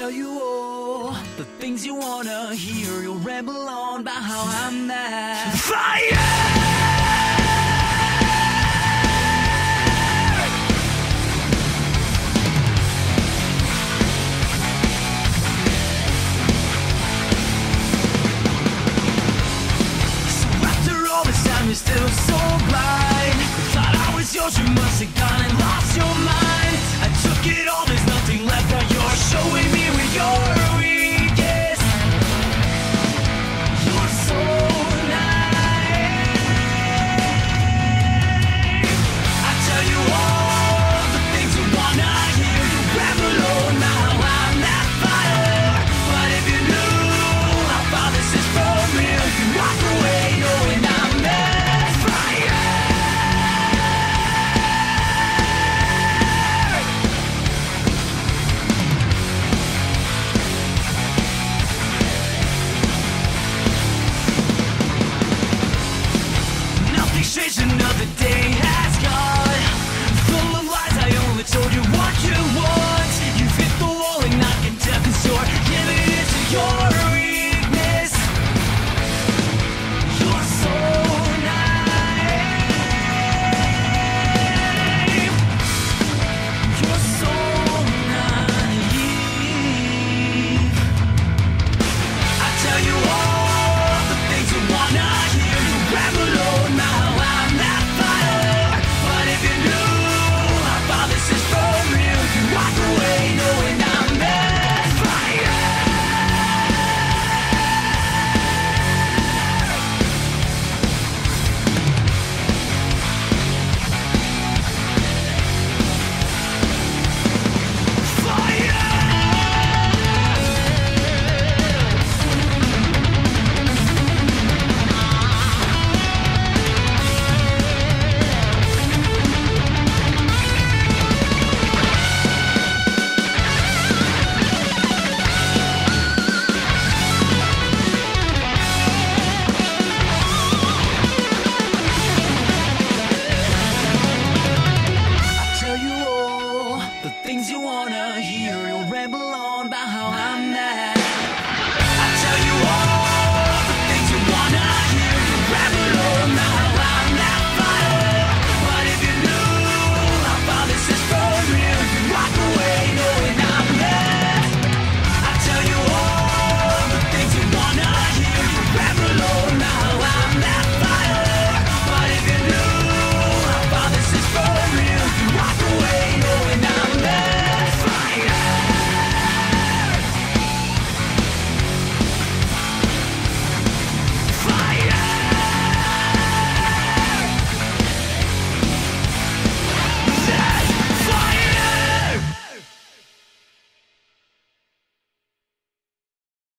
tell you all the things you wanna hear. You'll ramble on about how I'm mad. Fire! You're still so blind. Thought I was yours, you must have gone and lost your mind. I took it all, there's nothing left. Now you're showing me where you're weakest. You're so naive. I tell you all the things you wanna hear. You ramble on now, I'm that fire. But if you knew how far this is from here, you walk away knowing I'm mad. Another day has gone, full of lies. I only told you what you want. You've hit the wall and I can tell cause you're giving it to your weakness. You're so naive. You're so naive. I tell you all the things you wanna hear. You ramble on now. You wanna